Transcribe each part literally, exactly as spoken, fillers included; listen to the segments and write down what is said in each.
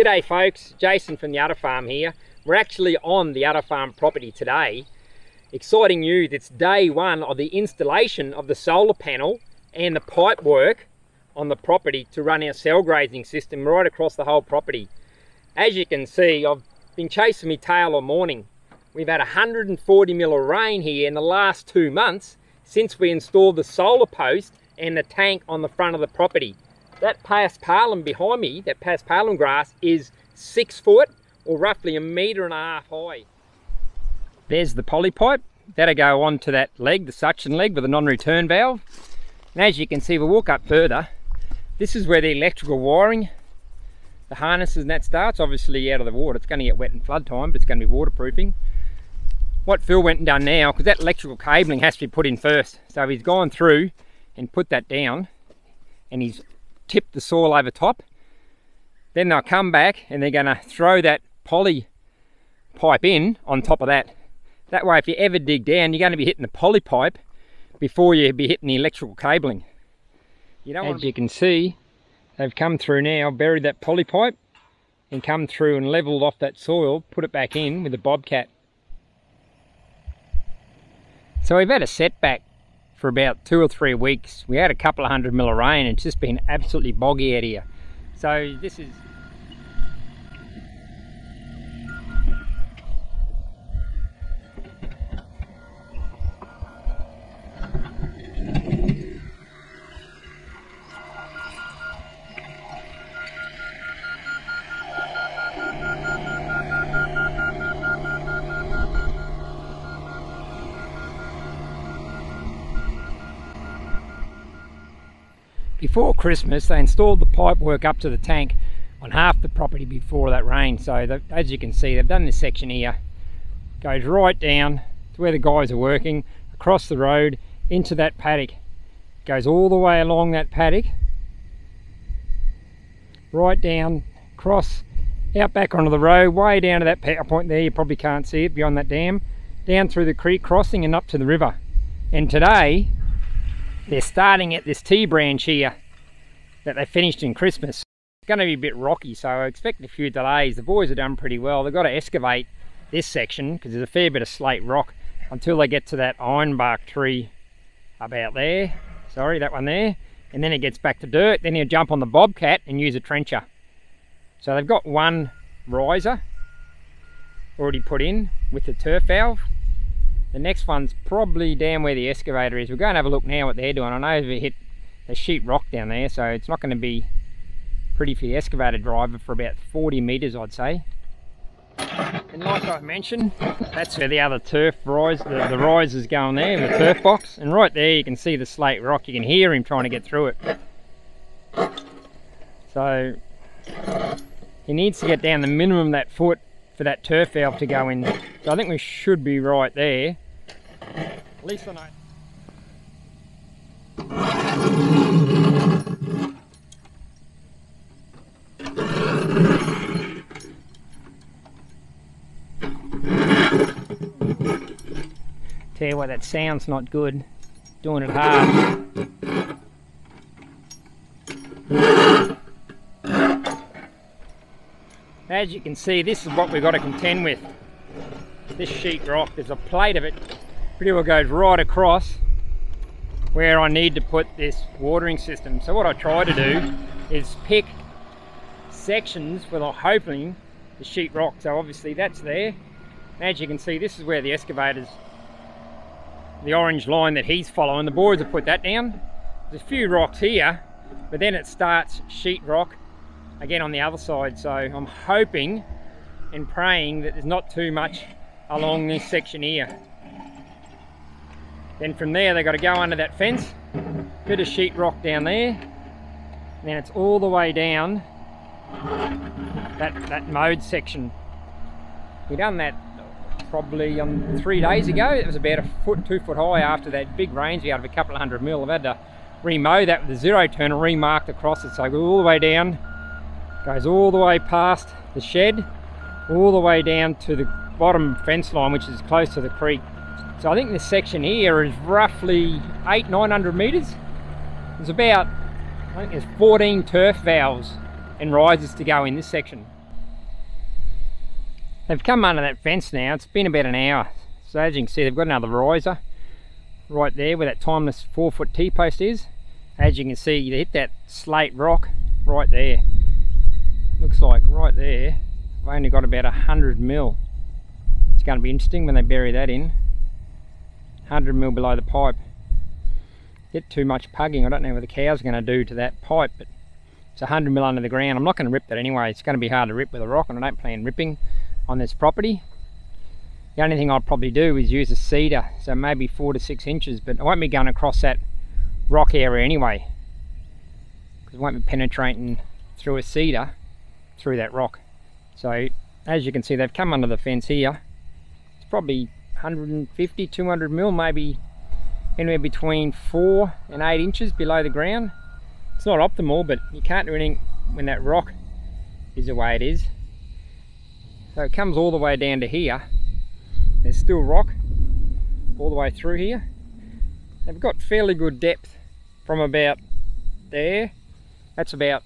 G'day folks, Jason from The Udder Farm here. We're actually on the Udder Farm property today. Exciting news, it's day one of the installation of the solar panel and the pipe work on the property to run our cell grazing system right across the whole property. As you can see, I've been chasing my tail all morning. We've had one hundred forty mil of rain here in the last two months since we installed the solar post and the tank on the front of the property. That paspalum behind me, that paspalum grass, is six foot or roughly a metre and a half high. There's the poly pipe. That'll go on to that leg, the suction leg with a non-return valve. And as you can see, we'll walk up further. This is where the electrical wiring, the harnesses and that starts, obviously out of the water. It's going to get wet in flood time, but it's going to be waterproofing. What Phil went and done now, because that electrical cabling has to be put in first. So he's gone through and put that down and he's tip the soil over top, then they'll come back and they're going to throw that poly pipe in on top of that. That way if you ever dig down, you're going to be hitting the poly pipe before you be hitting the electrical cabling. You don't As you can see, they've come through now, buried that poly pipe and come through and levelled off that soil, put it back in with a bobcat. So we've had a setback for about two or three weeks. We had a couple of hundred mil of rain. It's just been absolutely boggy out here. So this is... Before Christmas, they installed the pipe work up to the tank on half the property before that rain. So as you can see, they've done this section here. Goes right down to where the guys are working, across the road, into that paddock. Goes all the way along that paddock, right down, across, out back onto the road, way down to that power point there. You probably can't see it beyond that dam. Down through the creek crossing and up to the river. And today, they're starting at this T branch here that they finished in Christmas. It's going to be a bit rocky, so I expect a few delays. The boys have done pretty well. They've got to excavate this section because there's a fair bit of slate rock until they get to that ironbark tree about there. Sorry, that one there. And then it gets back to dirt. Then you'll jump on the bobcat and use a trencher. So they've got one riser already put in with the turf valve. The next one's probably down where the excavator is. We're going to have a look now what they're doing. I know they hit a sheet rock down there, so it's not going to be pretty for the excavator driver for about forty metres, I'd say. And like I mentioned, that's where the other turf rise, the, the rise is going there, the turf box. And right there you can see the slate rock. You can hear him trying to get through it. So he needs to get down the minimum of that foot for that turf valve to go in. So I think we should be right there. At least I know. Tell you what, that sound's not good. Doing it hard. As you can see, this is what we've got to contend with. This sheet rock, there's a plate of it, pretty well goes right across where I need to put this watering system. So what I try to do is pick sections where I'm hoping the sheet rock. So obviously that's there. And as you can see, this is where the excavator's, the orange line that he's following. The boys have put that down. There's a few rocks here, but then it starts sheet rock again on the other side. So I'm hoping and praying that there's not too much along this section here. Then from there they've got to go under that fence, bit of sheet rock down there, and then it's all the way down that, that mode section. We done that probably um, three days ago. It was about a foot, two foot high after that big rains we had of a couple of hundred mil. I've had to remow that with a zero turn and remarked across it. So it goes all the way down, goes all the way past the shed, all the way down to the bottom fence line, which is close to the creek. So I think this section here is roughly eight, nine hundred meters. There's about, I think there's fourteen turf valves and risers to go in this section. They've come under that fence now. It's been about an hour. So as you can see, they've got another riser right there where that Timeless four foot T-post is. As you can see, they hit that slate rock right there. Looks like right there, I've only got about a hundred mil. It's going to be interesting when they bury that in. Hundred mil below the pipe. Get too much pugging. I don't know what the cows are going to do to that pipe, but it's a hundred mil under the ground. I'm not going to rip that anyway. It's going to be hard to rip with a rock, and I don't plan ripping on this property. The only thing I'll probably do is use a cedar, so maybe four to six inches, but I won't be going across that rock area anyway, because I won't be penetrating through a cedar, through that rock. So as you can see, they've come under the fence here. It's probably one fifty, two hundred mil, maybe anywhere between four and eight inches below the ground. It's not optimal, but you can't do anything when that rock is the way it is. So it comes all the way down to here. There's still rock all the way through here. They've got fairly good depth from about there. That's about,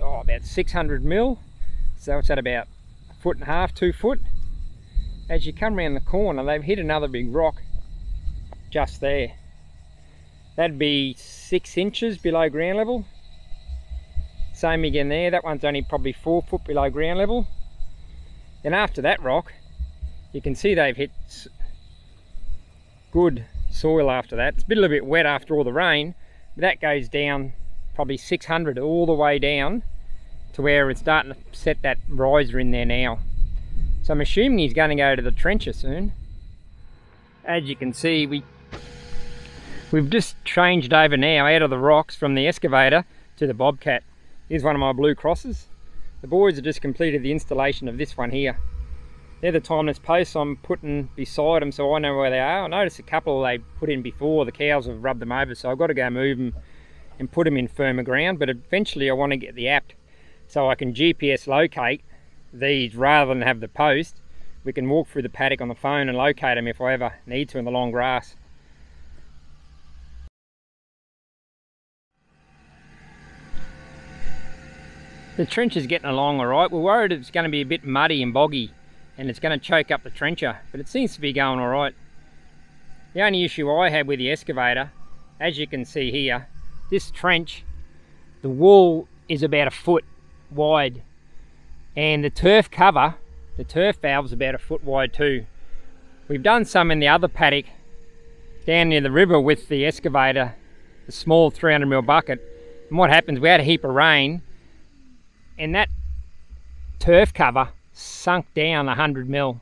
oh, about six hundred mil. So it's at about a foot and a half, two foot. As you come around the corner, they've hit another big rock just there. That'd be six inches below ground level. Same again there. That one's only probably four foot below ground level. Then after that rock, you can see they've hit good soil after that. It's been a little bit wet after all the rain, but that goes down probably six hundred all the way down to where it's starting to set that riser in there now. So I'm assuming he's going to go to the trencher soon. As you can see, we, we've just changed over now out of the rocks from the excavator to the Bobcat. Here's one of my blue crosses. The boys have just completed the installation of this one here. They're the Timeless posts I'm putting beside them so I know where they are. I noticed a couple they put in before, the cows have rubbed them over, so I've got to go move them and put them in firmer ground. But eventually I want to get the app so I can G P S locate these rather than have the post. We can walk through the paddock on the phone and locate them if I ever need to in the long grass. The trench is getting along alright. We're worried it's going to be a bit muddy and boggy, and it's going to choke up the trencher, but it seems to be going all right. The only issue I had with the excavator, as you can see here, this trench, the wall is about a foot wide, and the turf cover, the turf valve's about a foot wide too. We've done some in the other paddock down near the river with the excavator, the small three hundred mil bucket, and what happens, we had a heap of rain, and that turf cover sunk down one hundred mil.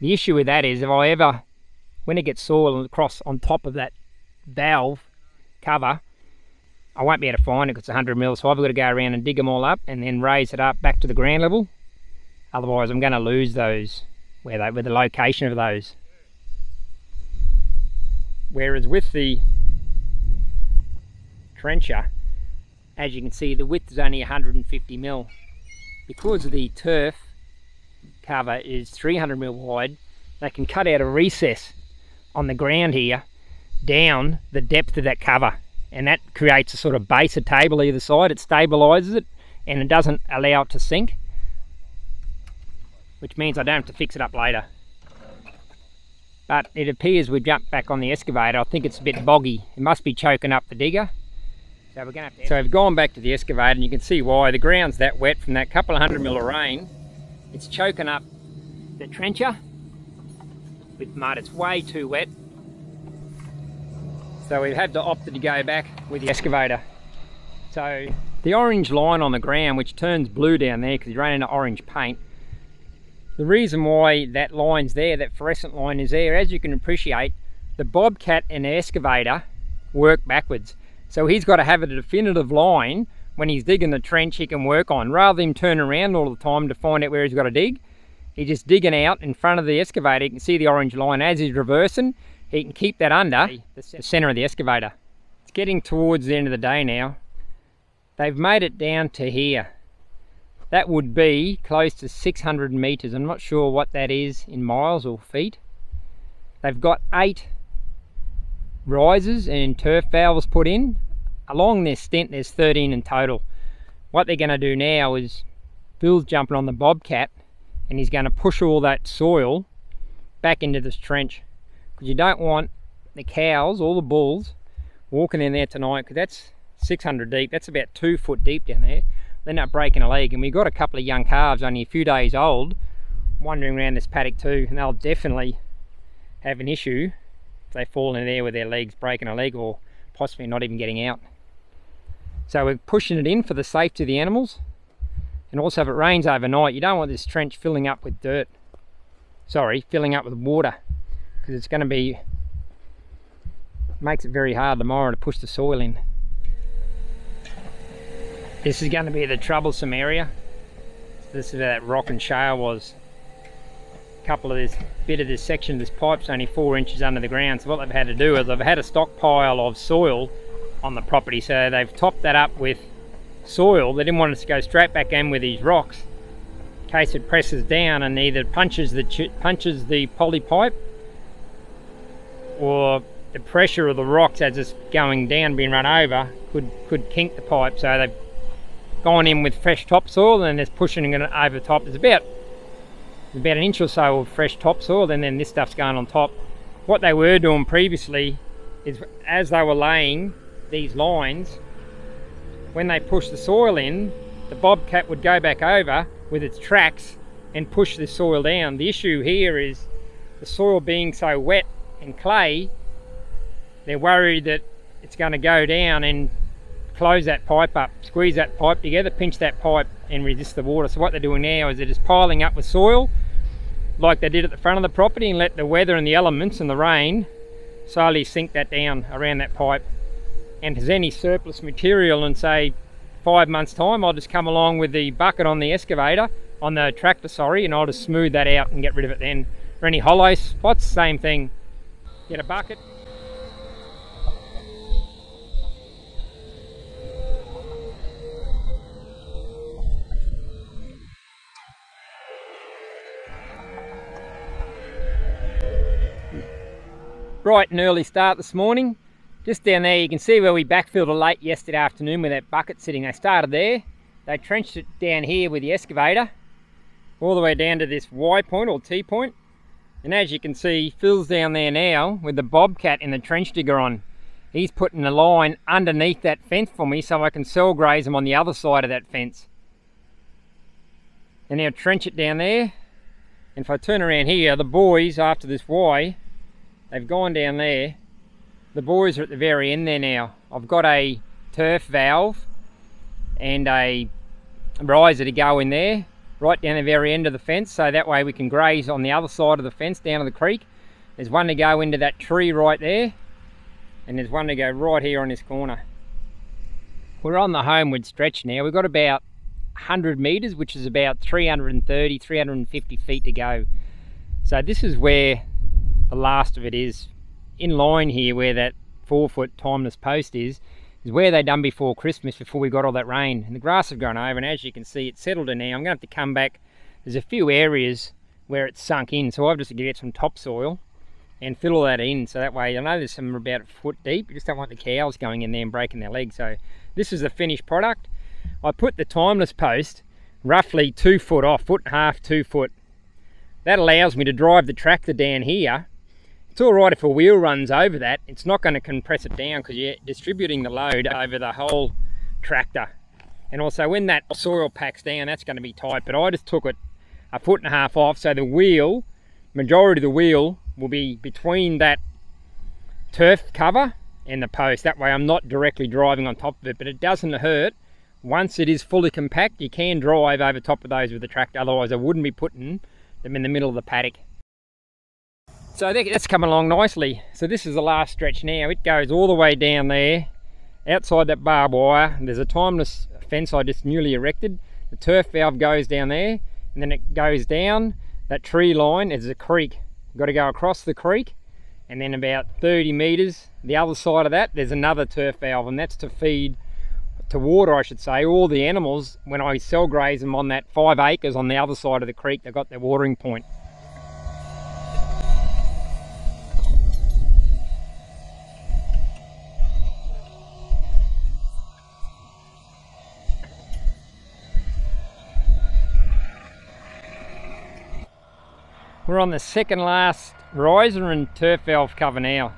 The issue with that is if I ever, when it gets soil across on top of that valve cover, I won't be able to find it because it's one hundred mil, so I've got to go around and dig them all up and then raise it up back to the ground level. Otherwise I'm going to lose those, where they, with the location of those. Whereas with the trencher, as you can see, the width is only one hundred fifty mil. Because the turf cover is three hundred mil wide, they can cut out a recess on the ground here down the depth of that cover, and that creates a sort of base, a table either side. It stabilizes it and it doesn't allow it to sink, which means I don't have to fix it up later. But it appears we jumped back on the excavator. I think it's a bit boggy. It must be choking up the digger. So we're going to have to so we've gone back to the excavator, and you can see why. The ground's that wet from that couple of hundred mil of rain. It's choking up the trencher with mud. It's way too wet. So we've had to opt to go back with the excavator. So the orange line on the ground, which turns blue down there because you ran into orange paint, the reason why that line's there, that fluorescent line is there, as you can appreciate, the Bobcat and the excavator work backwards. So he's got to have a definitive line when he's digging the trench he can work on, rather than turn around all the time to find out where he's got to dig. He's just digging out in front of the excavator. You can see the orange line as he's reversing. He can keep that under the center of the excavator. It's getting towards the end of the day now. They've made it down to here. That would be close to six hundred meters. I'm not sure what that is in miles or feet. They've got eight risers and turf valves put in along this stint. There's thirteen in total. What they're going to do now is Bill's jumping on the Bobcat and he's going to push all that soil back into this trench, because you don't want the cows or the bulls walking in there tonight, because that's six hundred deep, that's about two foot deep down there. They're not breaking a leg, and we've got a couple of young calves only a few days old wandering around this paddock too, and they'll definitely have an issue if they fall in there with their legs, breaking a leg or possibly not even getting out. So we're pushing it in for the safety of the animals, and also if it rains overnight, you don't want this trench filling up with dirt, sorry, filling up with water, because it's going to be, makes it very hard tomorrow to push the soil in. This is going to be the troublesome area. This is where that rock and shale was. A couple of this bit of this section of this pipe's only four inches under the ground. So what they've had to do is they've had a stockpile of soil on the property. So they've topped that up with soil. They didn't want us to go straight back in with these rocks in case it presses down and either punches the punches the poly pipe, or the pressure of the rocks as it's going down, being run over, could could kink the pipe. So they've gone in with fresh topsoil and it's pushing it over top. There's about about an inch or so of fresh topsoil, and then this stuff's going on top. What they were doing previously is, as they were laying these lines, when they pushed the soil in, the bobcat would go back over with its tracks and push the soil down. The issue here is the soil being so wet and clay, they're worried that it's going to go down and close that pipe up, squeeze that pipe together, pinch that pipe and resist the water. So what they're doing now is they're just piling up with soil like they did at the front of the property, and let the weather and the elements and the rain slowly sink that down around that pipe. And if there's any surplus material in, say, five months time, I'll just come along with the bucket on the excavator, on the tractor, sorry, and I'll just smooth that out and get rid of it then. Or any hollow spots, same thing, get a bucket. Bright and early start this morning. Just down there you can see where we backfilled it late yesterday afternoon with that bucket sitting. They started there, they trenched it down here with the excavator all the way down to this Y point or T point, and as you can see Phil's down there now with the bobcat and the trench digger on. He's putting a line underneath that fence for me so I can cell graze them on the other side of that fence. And now trench it down there, and if I turn around here, the boys after this Y, they've gone down there. The boys are at the very end there now. I've got a turf valve and a riser to go in there, right down the very end of the fence, so that way we can graze on the other side of the fence down to the creek. There's one to go into that tree right there, and there's one to go right here on this corner. We're on the homeward stretch now. We've got about one hundred metres, which is about three hundred thirty, three hundred fifty feet to go. So this is where the last of it is. In line here where that four foot timeless post is, is where they done before Christmas, before we got all that rain. And the grass have gone over, and as you can see it's settled in now. I'm gonna have to come back. There's a few areas where it's sunk in, so I've just got to get some topsoil and fill all that in, so that way, I know there's some about a foot deep, you just don't want the cows going in there and breaking their legs. So this is the finished product. I put the timeless post roughly two foot off, foot and a half, two foot. That allows me to drive the tractor down here. It's all right if a wheel runs over that, it's not going to compress it down because you're distributing the load over the whole tractor. And also when that soil packs down, that's going to be tight, but I just took it a foot and a half off, so the wheel, majority of the wheel will be between that turf cover and the post. That way I'm not directly driving on top of it, but it doesn't hurt. Once it is fully compact, you can drive over top of those with the tractor, otherwise I wouldn't be putting them in the middle of the paddock. So that's coming along nicely. So this is the last stretch now. It goes all the way down there, outside that barbed wire. There's a timeless fence I just newly erected. The turf valve goes down there, and then it goes down that tree line. It's a creek. You've got to go across the creek, and then about thirty metres, the other side of that, there's another turf valve, and that's to feed, to water I should say, all the animals when I cell graze them on that five acres on the other side of the creek. They've got their watering point. We're on the second last riser and turf valve cover now.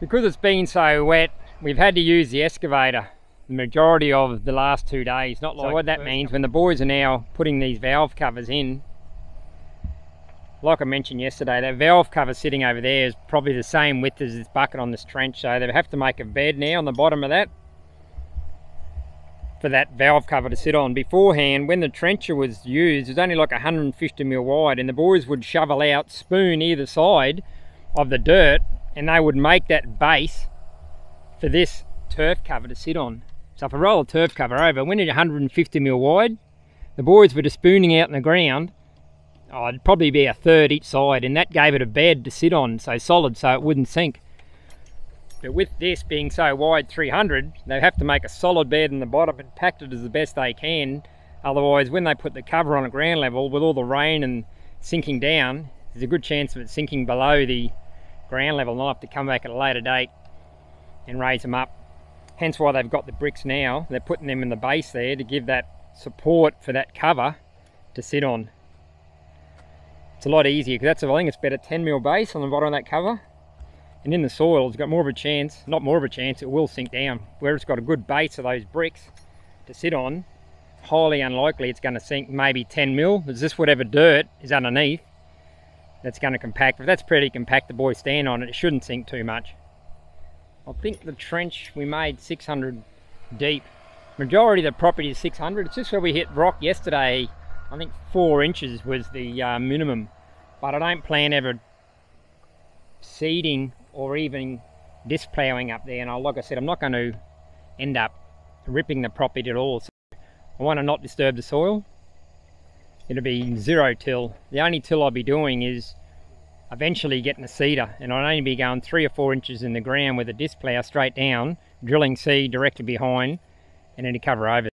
Because it's been so wet, we've had to use the excavator the majority of the last two days. Not like so what that means, when the boys are now putting these valve covers in, like I mentioned yesterday, that valve cover sitting over there is probably the same width as this bucket on this trench, so they have to make a bed now on the bottom of that for that valve cover to sit on. Beforehand, when the trencher was used, it was only like one hundred fifty mil wide, and the boys would shovel out, spoon either side of the dirt, and they would make that base for this turf cover to sit on. So if I roll a turf cover over, when it's one hundred fifty mil wide, the boys were just spooning out in the ground. Oh, it'd probably be a third each side, and that gave it a bed to sit on, so solid, so it wouldn't sink. But with this being so wide, three hundred, they have to make a solid bed in the bottom and pack it as the best they can. Otherwise, when they put the cover on at ground level, with all the rain and sinking down, there's a good chance of it sinking below the ground level, and they'll have to come back at a later date and raise them up. Hence why they've got the bricks now. They're putting them in the base there to give that support for that cover to sit on. It's a lot easier, because that's, I think it's about a ten mil base on the bottom of that cover. And in the soil, it's got more of a chance, not more of a chance, it will sink down. Where it's got a good base of those bricks to sit on, highly unlikely it's going to sink, maybe ten mil. Is this whatever dirt is underneath that's going to compact. If that's pretty compact, the boys stand on it, it shouldn't sink too much. I think the trench we made six hundred deep. Majority of the property is six hundred. It's just where we hit rock yesterday. I think four inches was the uh, minimum, but I don't plan ever seeding or even displowing up there. And I, like I said, I'm not going to end up ripping the property at all. So I want to not disturb the soil. It'll be zero till. The only till I'll be doing is eventually getting a seeder, and I'll only be going three or four inches in the ground with a displow straight down, drilling seed directly behind, and then to cover over.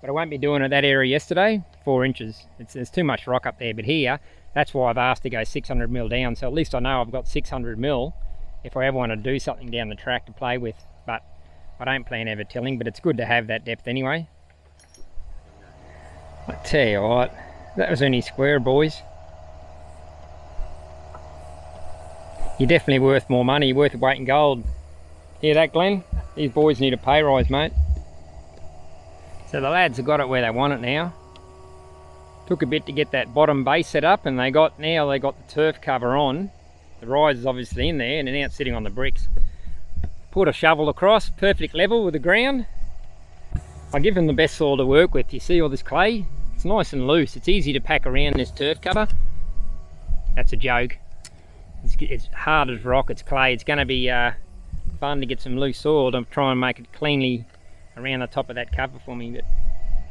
But I won't be doing it that area yesterday, four inches. It's, there's too much rock up there, but here, that's why I've asked to go six hundred mil down, so at least I know I've got six hundred mil if I ever want to do something down the track to play with. But I don't plan ever tilling, but it's good to have that depth anyway. I tell you what, that was only square, boys. You're definitely worth more money, you're worth the weight in gold. Hear that, Glenn? These boys need a pay rise, mate. So the lads have got it where they want it now. Took a bit to get that bottom base set up, and they got now they got the turf cover on. The riser's obviously in there, and they're now sitting on the bricks. Put a shovel across, perfect level with the ground. I give them the best soil to work with. You see all this clay? It's nice and loose. It's easy to pack around this turf cover. That's a joke. It's, it's hard as rock, it's clay. It's gonna be uh, fun to get some loose soil to try and make it cleanly around the top of that cover for me, but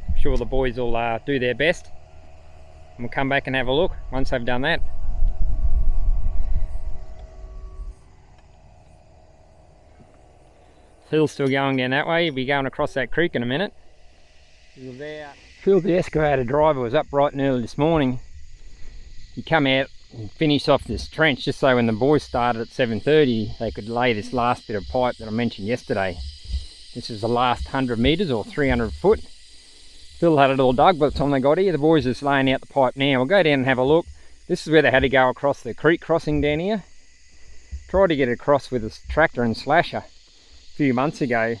I'm sure the boys will uh, do their best, and we'll come back and have a look once they've done that. Phil's still going down that way, he'll be going across that creek in a minute. Phil, the excavator driver, was up bright and early this morning. He come out and finished off this trench just so when the boys started at seven thirty they could lay this last bit of pipe that I mentioned yesterday. This is the last one hundred metres or three hundred foot. Phil had it all dug by the time they got here. The boys are just laying out the pipe now. We'll go down and have a look. This is where they had to go across the creek crossing down here. Tried to get it across with a tractor and slasher a few months ago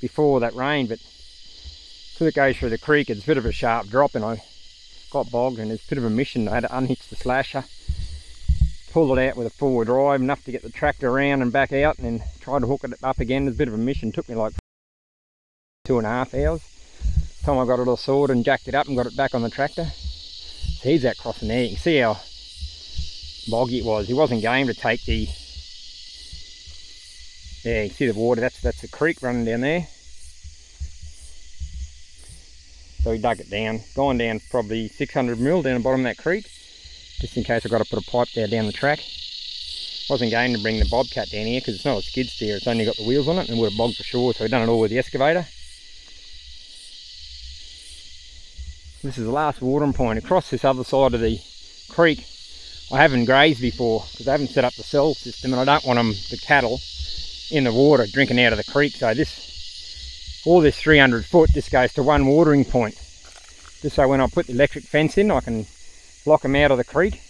before that rain, but because it goes through the creek, it's a bit of a sharp drop, and I got bogged, and it's a bit of a mission. I had to unhitch the slasher, pull it out with a four-wheel drive, enough to get the tractor around and back out, and then try to hook it up again. It was a bit of a mission. It took me like two and a half hours. By the time I got it all sorted and jacked it up and got it back on the tractor. So he's out crossing there. You can see how boggy it was. He wasn't game to take the... Yeah, you can see the water. That's, that's the creek running down there. So he dug it down. Gone down probably six hundred mil down the bottom of that creek, just in case I've got to put a pipe there down the track. Wasn't going to bring the Bobcat down here because it's not a skid steer, it's only got the wheels on it, and it would have bogged for sure, so we've done it all with the excavator. This is the last watering point. Across this other side of the creek, I haven't grazed before because I haven't set up the cell system, and I don't want them, the cattle, in the water drinking out of the creek. So this, all this three hundred foot, this goes to one watering point. Just so when I put the electric fence in, I can block them out of the creek.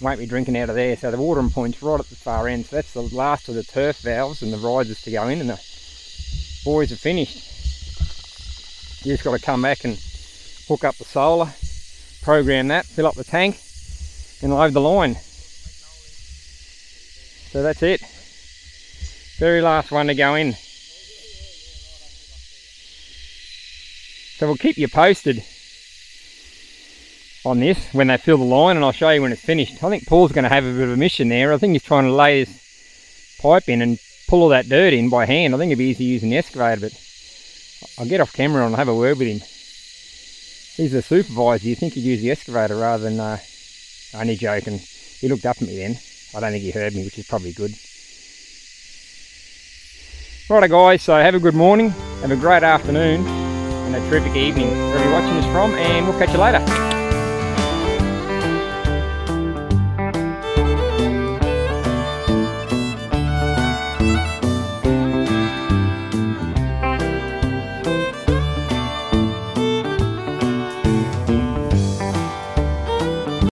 Won't be drinking out of there. So the watering point's right at the far end. So that's the last of the turf valves and the risers to go in, and the boys are finished. You just got to come back and hook up the solar, program that, fill up the tank and load the line. So that's it. Very last one to go in. So we'll keep you posted on this when they fill the line, and I'll show you when it's finished. I think Paul's going to have a bit of a mission there. I think he's trying to lay this pipe in and pull all that dirt in by hand. I think it'd be easy using the excavator, but I'll get off camera and I'll have a word with him. He's the supervisor. You'd think he'd use the excavator rather than uh, only joking. He looked up at me then. I don't think he heard me, which is probably good. Righto guys, so have a good morning, have a great afternoon, and a terrific evening wherever you're watching this from, and we'll catch you later.